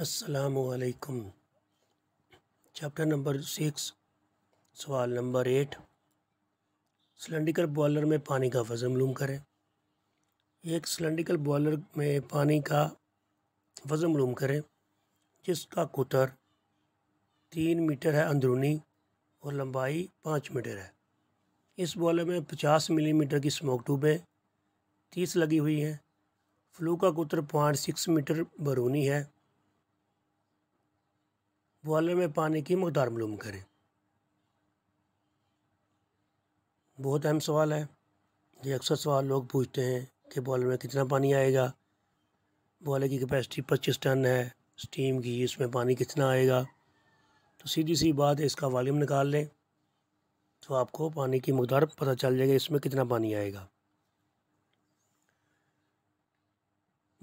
अस्सलामुअलैकुम। Chapter number 6 सवाल number 8 cylindrical boiler में पानी का वज़न मालूम करें। एक सिलेंड्रिकल बॉयलर में पानी का वज़न मालूम करें जिसका कुतर 3 मीटर है अंदरूनी और लंबाई 5 मीटर है। इस बॉयलर में 50 मिलीमीटर की स्मोक ट्यूबें 30 लगी हुई हैं। फ्लू का कुतर 0.6 मीटर बरूनी है। बॉयलर में पानी की मकदार मालूम करें। बहुत अहम सवाल है, ये अक्सर सवाल लोग पूछते हैं कि बॉयलर में कितना पानी आएगा। बॉयलर की कैपेसिटी 25 टन है स्टीम की, इसमें पानी कितना आएगा। तो सीधी सी बात है, इसका वॉल्यूम निकाल लें तो आपको पानी की मकदार पता चल जाएगी, इसमें कितना पानी आएगा।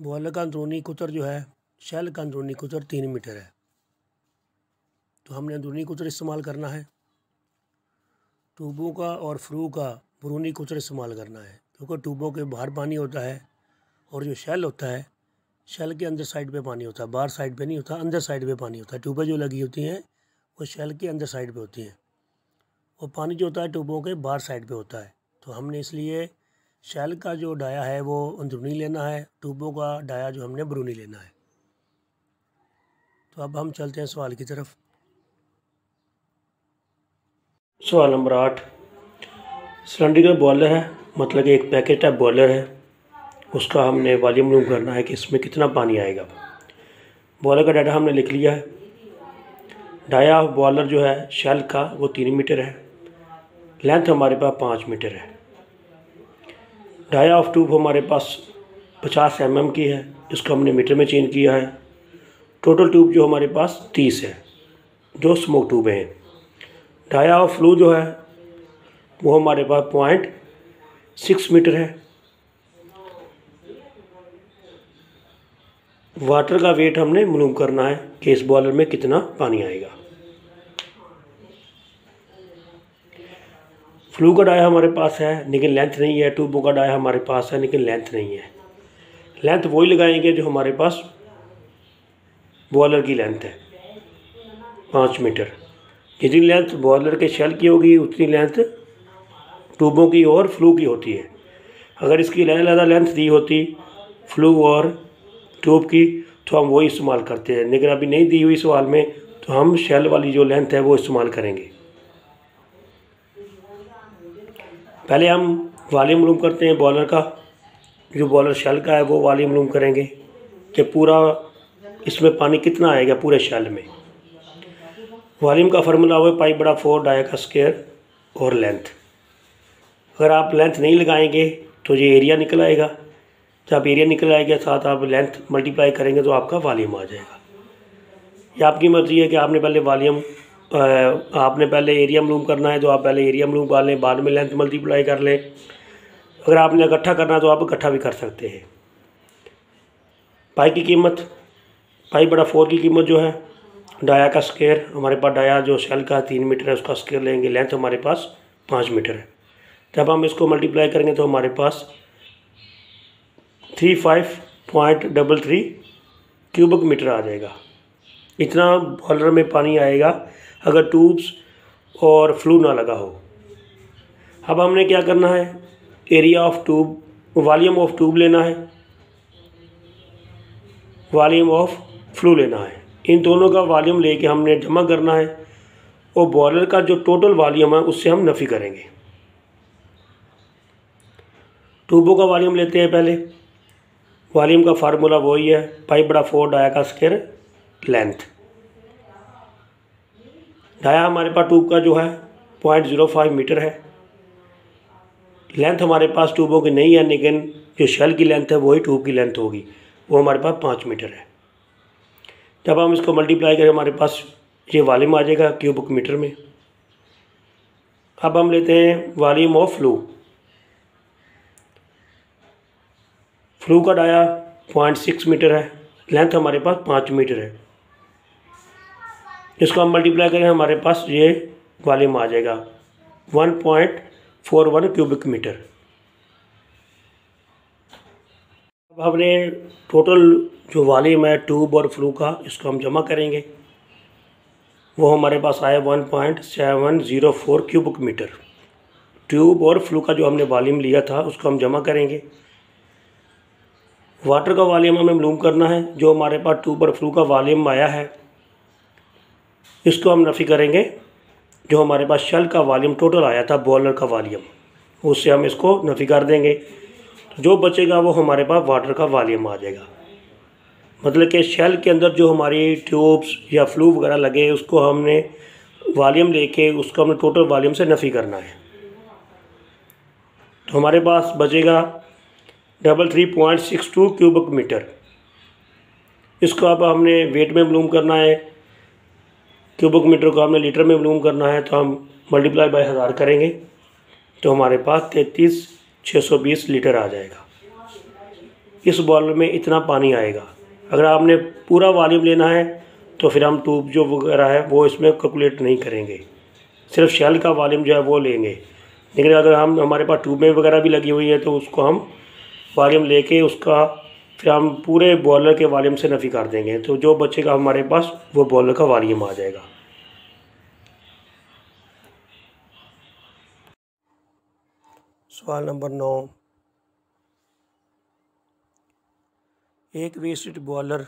बॉयलर का अंदरूनी कुतर जो है, शेल का अंदरूनी कुतर 3 मीटर है, तो हमने अंदरूनी कुतर इस्तेमाल करना है। ट्यूबों का और फ्लू का बरूनी कुतर इस्तेमाल करना है, क्योंकि ट्यूबों के बाहर पानी होता है और जो शेल होता है, शेल के अंदर साइड पे पानी होता है, बाहर साइड पे नहीं होता, अंदर साइड पे पानी होता है। ट्यूबें जो लगी होती हैं वो शेल के अंदर साइड पे होती हैं और पानी जो होता है ट्यूबों के बाहर साइड पर होता है। तो हमने इसलिए शेल का जो डाया है वो अंदरूनी लेना है, ट्यूबों का डाया जो हमने बरूनी लेना है। तो अब हम चलते हैं सवाल की तरफ। सवाल नंबर 8 सिलेंड्रिकल बॉयलर है, मतलब एक पैकेट टाइप बॉयलर है, उसका हमने वॉल्यूम मालूम करना है कि इसमें कितना पानी आएगा। बॉयलर का डाटा हमने लिख लिया है। डाया ऑफ बॉयलर जो है शेल का वो 3 मीटर है, लेंथ हमारे पास 5 मीटर है। डाया ऑफ ट्यूब हमारे पास 50 mm की है, इसको हमने मीटर में चेंज किया है। टोटल ट्यूब जो हमारे पास 30 है, जो स्मोक ट्यूब हैं। डाया ऑफ फ्लू जो है वो हमारे पास 0.6 मीटर है। वाटर का वेट हमने मालूम करना है कि इस बॉयलर में कितना पानी आएगा। फ्लू का डाया हमारे पास है लेकिन लेंथ नहीं है, ट्यूबों का डाया हमारे पास है लेकिन लेंथ नहीं है। लेंथ वही लगाएंगे जो हमारे पास बॉयलर की लेंथ है, 5 मीटर। जितनी लेंथ बॉयलर के शेल की होगी उतनी लेंथ ट्यूबों की और फ्लू की होती है। अगर इसकी अलग-अलग लेंथ दी होती फ्लू और ट्यूब की तो हम वही इस्तेमाल करते हैं, लेकिन अभी नहीं दी हुई सवाल में, तो हम शेल वाली जो लेंथ है वो इस्तेमाल करेंगे। पहले हम वॉल्यूम मालूम करते हैं बॉयलर का, जो बॉयलर शेल का है वो वॉल्यूम मालूम करेंगे कि पूरा इसमें पानी कितना आएगा पूरे शेल में। वॉल्यूम का फार्मूला हुआ π/4 डाया का स्क्वायर और लेंथ। अगर आप लेंथ नहीं लगाएंगे तो ये एरिया निकल आएगा, जब एरिया निकल आएगा साथ आप लेंथ मल्टीप्लाई करेंगे तो आपका वॉल्यूम आ जाएगा। ये आपकी मर्ज़ी है कि आपने पहले एरिया मालूम करना है तो आप पहले एरिया मालूम कर लें, बाद में लेंथ मल्टीप्लाई कर लें। अगर आपने इकट्ठा करना है तो आप इकट्ठा भी कर सकते हैं। पाई की कीमत π/4 की कीमत जो है डाया का स्क्वायर, हमारे पास डाया जो शेल का 3 मीटर है उसका स्क्वायर लेंगे, लेंथ हमारे पास 5 मीटर है। जब हम इसको मल्टीप्लाई करेंगे तो हमारे पास 35.33 क्यूबिक मीटर आ जाएगा। इतना बॉयलर में पानी आएगा अगर ट्यूब्स और फ्लू ना लगा हो। अब हमने क्या करना है, area of tube, volume of tube लेना है, वॉल्यूम ऑफ फ्लू लेना है। इन दोनों का वॉल्यूम लेके हमने जमा करना है और बॉयलर का जो टोटल वॉल्यूम है उससे हम नफ़ी करेंगे। ट्यूबों का वॉल्यूम लेते हैं पहले। वॉल्यूम का फार्मूला वही है π/4 डाया का स्क्वायर लेंथ। डाया हमारे पास ट्यूब का जो है 0.05 मीटर है, लेंथ हमारे पास ट्यूबों की नहीं है लेकिन जो शेल की लेंथ है वही ट्यूब की लेंथ होगी, वो हमारे पास 5 मीटर है। जब हम इसको मल्टीप्लाई करें हमारे पास ये वॉल्यूम आ जाएगा क्यूबिक मीटर में। अब हम लेते हैं वॉल्यूम ऑफ फ्लू। फ्लू का डाया 0.6 मीटर है, लेंथ हमारे पास 5 मीटर है। इसको हम मल्टीप्लाई करें हमारे पास ये वॉल्यूम आ जाएगा 1.41 क्यूबिक मीटर। अब हमने टोटल जो वॉल्यूम है ट्यूब और फ्लू का, इसको हम जमा करेंगे, वो हमारे पास आया 1.704 क्यूबिक मीटर। ट्यूब और फ्लू का जो हमने वॉल्यूम लिया था उसको हम जमा करेंगे। वाटर का वॉल्यूम हमें मालूम करना है, जो हमारे पास ट्यूब और फ्लू का वॉल्यूम आया है इसको हम नफ़ी करेंगे, जो हमारे पास शेल का वॉल्यूम टोटल आया था बॉयलर का वॉल्यूम, उससे हम इसको नफ़ी कर देंगे। जो बचेगा वो हमारे पास वाटर का वॉल्यूम आ जाएगा। मतलब कि शेल के अंदर जो हमारी ट्यूब्स या फ्लू वगैरह लगे उसको हमने वॉल्यूम लेके उसको हमने टोटल वॉल्यूम से नफ़ी करना है। तो हमारे पास बचेगा 33.62 क्यूबिक मीटर। इसको अब हमने वेट में मालूम करना है, क्यूबिक मीटर को हमने लीटर में मालूम करना है, तो हम मल्टीप्लाई बाय 1000 करेंगे तो हमारे पास 33,620 लीटर आ जाएगा। इस बॉयलर में इतना पानी आएगा। अगर आपने पूरा वॉल्यूम लेना है तो फिर हम ट्यूब जो वगैरह है वो इसमें कैलकुलेट नहीं करेंगे, सिर्फ शेल का वॉल्यूम जो है वो लेंगे। लेकिन अगर हम हमारे पास ट्यूबें वगैरह भी लगी हुई है तो उसको हम वॉल्यूम लेके उसका फिर हम पूरे बॉयलर के वॉल्यूम से नफ़ी कर देंगे, तो जो बचेगा हमारे पास वो बॉयलर का वॉल्यूम आ जाएगा। सवाल नंबर 9, एक वेस्ट बॉयलर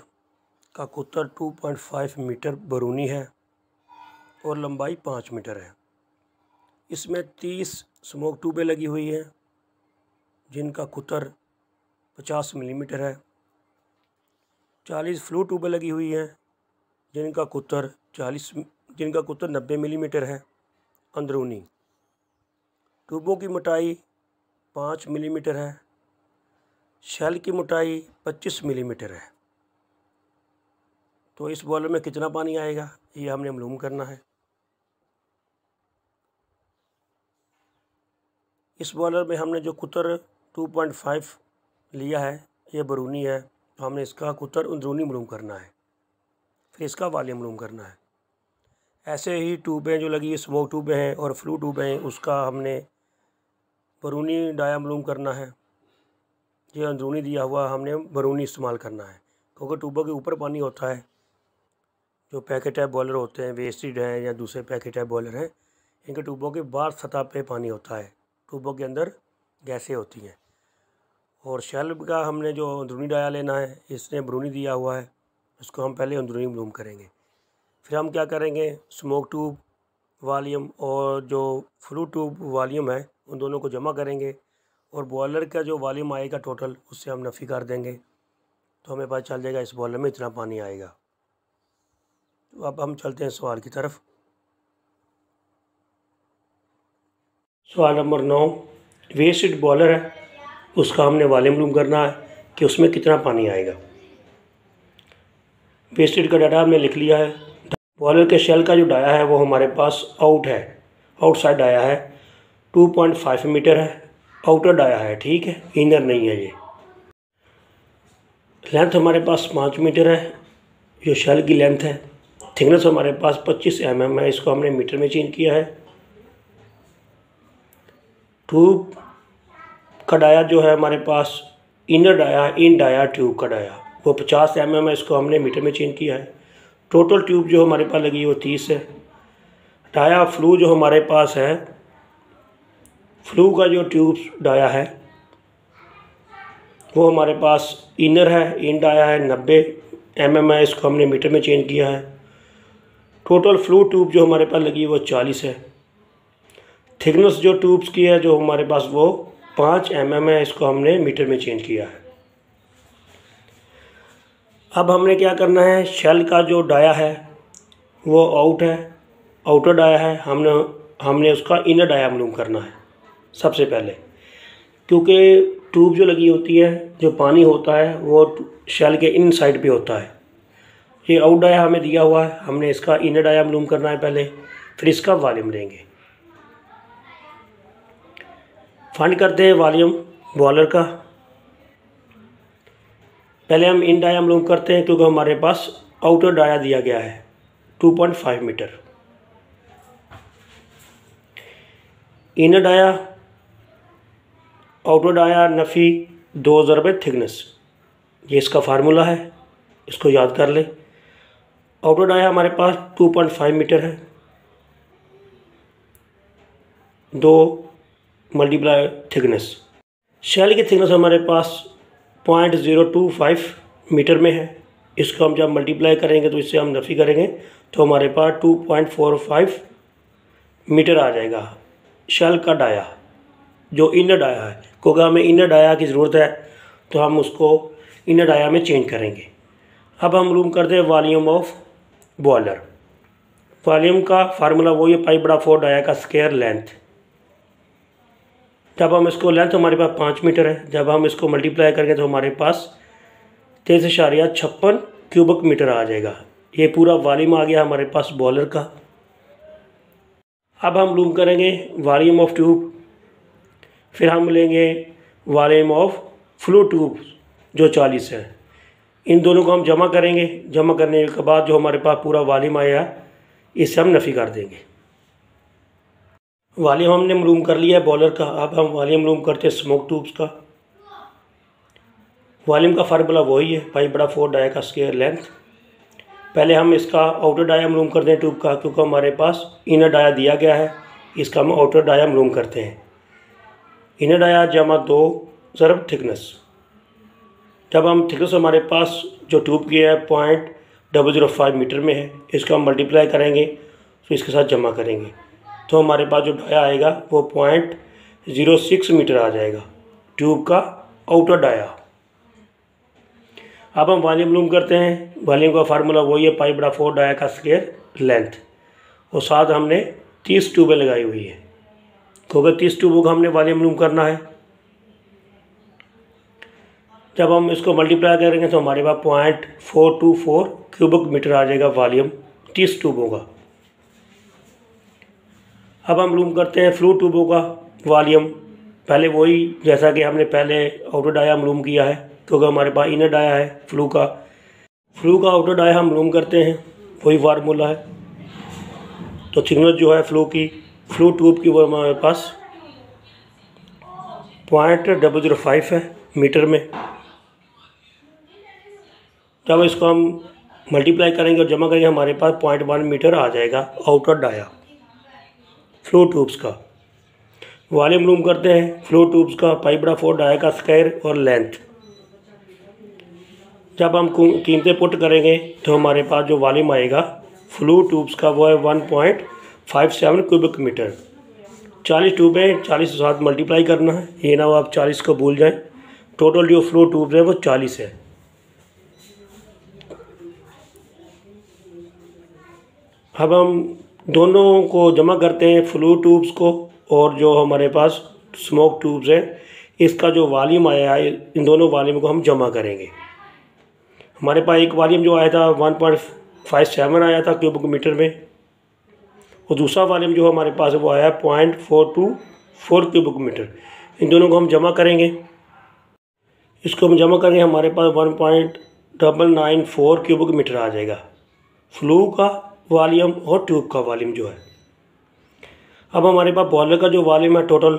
का कुतर 2.5 मीटर बरूनी है और लंबाई 5 मीटर है। इसमें 30 स्मोक ट्यूबें लगी हुई हैं जिनका कुतर 50 मिलीमीटर है। 40 फ्लू ट्यूबें लगी हुई हैं जिनका कुतर 90 मिलीमीटर है अंदरूनी। ट्यूबों की मोटाई 5 मिलीमीटर है, शेल की मोटाई 25 मिलीमीटर है। तो इस बॉयलर में कितना पानी आएगा ये हमने मालूम करना है। इस बॉयलर में हमने जो कुतर 2.5 लिया है ये बरूनी है, तो हमने इसका कुतर अंदरूनी मालूम करना है, फिर इसका वॉल्यूम मालूम करना है। ऐसे ही ट्यूबें जो लगी स्मोक ट्यूबें हैं और फ्लू ट्यूबें हैं, उसका हमने बरूनी डाया मालूम करना है। ये अंदरूनी दिया हुआ हमने बरूनी इस्तेमाल करना है, क्योंकि ट्यूबों के ऊपर पानी होता है। जो पैकेट है बॉयलर होते हैं वेस्टेड हैं या दूसरे पैकेट है बॉयलर हैं, इनके ट्यूबों के बाहर सतह पे पानी होता है, ट्यूबों के अंदर गैसें होती हैं। और शेल का हमने जो अंदरूनी डाया लेना है, इसने बरूनी दिया हुआ है, इसको हम पहले अंदरूनी मालूम करेंगे। फिर हम क्या करेंगे, स्मोक ट्यूब वॉल्यूम और जो फ्लू ट्यूब वॉल्यूम है उन दोनों को जमा करेंगे और बॉयलर का जो वॉल्यूम आएगा टोटल उससे हम नफ़ी कर देंगे, तो हमें पता चल जाएगा इस बॉयलर में इतना पानी आएगा। तो अब हम चलते हैं सवाल की तरफ। सवाल नंबर 9, वेस्टेड बॉयलर है उसका हमने वॉल्यूम मालूम करना है कि उसमें कितना पानी आएगा। वेस्टेड का डाटा हमने लिख लिया है। बॉयलर के शेल का जो डाया है वो हमारे पास आउट है, आउटसाइड डाया है, 2.5 मीटर है, आउटर डाया है, ठीक है, इनर नहीं है। ये लेंथ हमारे पास 5 मीटर है, जो शेल की लेंथ है। थिकनेस हमारे पास 25 mm है, इसको हमने मीटर में चेंज किया है। ट्यूब का डाया जो है हमारे पास inner dia, in dia tube का डाया वो 50 mm है, इसको हमने मीटर में चेंज किया है। टोटल ट्यूब जो हमारे पास लगी है वो 30 है। डाया फ्लू जो हमारे पास है, फ्लू का जो ट्यूब डाया है वो हमारे पास इनर है, इन डाया है, 90 mm है, इसको हमने मीटर में चेंज किया है। टोटल फ्लू ट्यूब जो हमारे पास लगी है वो 40 है। थिकनेस जो ट्यूब्स की है जो हमारे पास वो 5 mm है, इसको हमने मीटर में चेंज किया है। अब हमने क्या करना है, शेल का जो डाया है वो आउट है, आउटर डाया है, हमने उसका इनर डाया मालूम करना है सबसे पहले, क्योंकि ट्यूब जो लगी होती है जो पानी होता है वो शेल के इन साइड पर होता है। ये आउट डाया हमें दिया हुआ है, हमने इसका इनर डाया मालूम करना है पहले, फिर इसका वॉल्यूम लेंगे। फाइंड करते हैं वॉल्यूम बॉयलर का। पहले हम इन डाया मालूम करते हैं, क्योंकि हमारे पास आउटर डाया दिया गया है 2.5 metre. Inner dia outer dia नफ़ी 2 / थिकनेस, ये इसका फार्मूला है। इसको याद कर लें। आउटवर्ड आया हमारे पास 2.5 मीटर है, दो मल्टीप्लाई थिकनेस। शेल की थिकनेस हमारे पास 0.025 मीटर में है, इसको हम जब मल्टीप्लाई करेंगे तो इससे हम नफ़ी करेंगे तो हमारे पास 2.45 मीटर आ जाएगा शेल का डाया, जो इनर डाया है। क्योंकि हमें इनर डाया की ज़रूरत है तो हम उसको इनर डाया में चेंज करेंगे। अब हम रूम करते हैं वॉल्यूम ऑफ बॉयलर। वॉल्यूम का फार्मूला वही है π/4 डाया का स्केयर लेंथ। जब हम इसको लेंथ हमारे पास 5 मीटर है, जब हम इसको मल्टीप्लाई करेंगे तो हमारे पास 23.56 क्यूबिक मीटर आ जाएगा। ये पूरा वॉल्यूम आ गया हमारे पास बॉयलर का। अब हम लूम करेंगे वॉल्यूम ऑफ ट्यूब, फिर हम लेंगे वॉल्यूम ऑफ फ्लो ट्यूब जो 40 है। इन दोनों को हम जमा करेंगे, जमा करने के बाद जो हमारे पास पूरा वॉल्यूम आया इससे हम नफ़ी कर देंगे। वॉल्यूम हमने मलूम कर लिया है बॉयलर का। अब हम वॉल्यूम मलूम करते हैं स्मोक ट्यूब्स का। वॉल्यूम का फार्मूला वही है π/4 डाया का स्केयर लेंथ। पहले हम इसका आउटर डाया मलूम करते हैं ट्यूब का, क्योंकि हमारे पास इनर डाया दिया गया है, इसका हम आउटर डाया मलूम करते हैं। इनर डाया जमा 2 ज़रब थिकनेस। जब हम थिकनेस हमारे पास जो ट्यूब की है 0.005 मीटर में है, इसको हम मल्टीप्लाई करेंगे तो इसके साथ जमा करेंगे तो हमारे पास जो डाया आएगा वो 0.06 मीटर आ जाएगा ट्यूब का आउटर डाया। अब हम वॉल्यूम लूम करते हैं। वॉल्यूम का फार्मूला वही है π/4 डाया का स्केयर लेंथ, और साथ हमने 30 ट्यूबें लगाई हुई है क्योंकि 30 ट्यूबों का हमने वॉल्यूम लूम करना है। जब हम इसको मल्टीप्लाई करेंगे तो हमारे पास 0.424 क्यूबिक मीटर आ जाएगा वॉल्यूम 30 ट्यूबों का। अब हम लूम करते हैं फ्लो ट्यूबों का वॉल्यूम। पहले वही जैसा कि हमने पहले आउटर डाया हम लूम किया है, क्योंकि हमारे पास इनर डाया है फ्लू का। फ्लू का आउटर डाया हम लूम करते हैं, वही फार्मूला है। तो थिकनेस जो है फ्लू ट्यूब की वो हमारे पास 0.005 है मीटर में। जब इसको हम मल्टीप्लाई करेंगे और जमा करेंगे हमारे पास 0.1 मीटर आ जाएगा आउटर डाया फ्लो ट्यूब्स का। वॉल्यूम लूम करते हैं फ्लो ट्यूब्स का π/4 डाया का स्क्वायर और लेंथ। जब हम कीमतें पुट करेंगे तो हमारे पास जो वॉल्यूम आएगा फ्लो ट्यूब्स का वो है 1.57 क्यूबिक मीटर। 40 ट्यूबें 40 के साथ मल्टीप्लाई करना है, ये ना हो आप 40 को भूल जाएं। टोटल जो फ्लो ट्यूब्स है वो 40 है। अब हम दोनों को जमा करते हैं फ्लू ट्यूब्स को और जो हमारे पास स्मोक ट्यूब्स हैं, इसका जो वॉल्यूम आया है इन दोनों वॉल्यूम को हम जमा करेंगे। हमारे पास एक वॉल्यूम जो आया था 1.57 आया था क्यूबिक मीटर में, और दूसरा वॉल्यूम जो हमारे पास वो आया 0.424 क्यूबिक मीटर। इन दोनों को हम जमा करेंगे। इसको हम जमा करेंगे हमारे पास 1.994 क्यूबिक मीटर आ जाएगा फ्लू का वॉल्यूम और ट्यूब का वॉल्यूम जो है। अब हमारे पास बॉयलर का जो वॉल्यूम है टोटल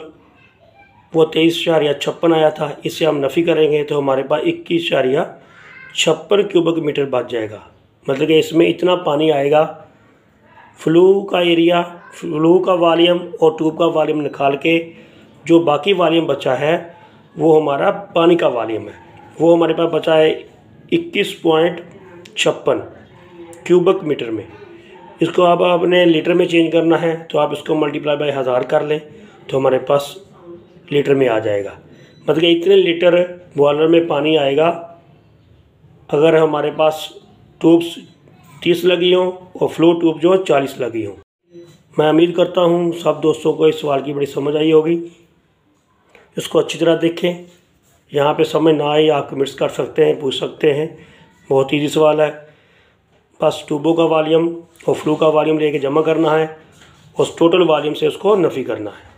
वो 23.56 आया था, इससे हम नफ़ी करेंगे तो हमारे पास 21.56 क्यूबिक मीटर बच जाएगा। मतलब कि इसमें इतना पानी आएगा। फ्लू का एरिया, फ्लू का वॉल्यूम और ट्यूब का वॉल्यूम निकाल के जो बाकी वॉल्यूम बचा है वो हमारा पानी का वॉल्यूम है, वो हमारे पास बचा है 21.56 क्यूबिक मीटर में। इसको अब आपने लीटर में चेंज करना है तो आप इसको मल्टीप्लाई बाय 1000 कर लें तो हमारे पास लीटर में आ जाएगा। मतलब इतने लीटर बॉयलर में पानी आएगा अगर हमारे पास ट्यूब्स 30 लगी हों और फ्लो ट्यूब जो 40 लगी हों। मैं उम्मीद करता हूं सब दोस्तों को इस सवाल की बड़ी समझ आई होगी। इसको अच्छी तरह देखें, यहाँ पर समझ ना आए आप कमेंट्स कर सकते हैं, पूछ सकते हैं। बहुत ईजी सवाल है, बस ट्यूबों का वॉल्यूम और फ्लू का वॉल्यूम लेके जमा करना है और टोटल वॉल्यूम से उसको नफ़ी करना है।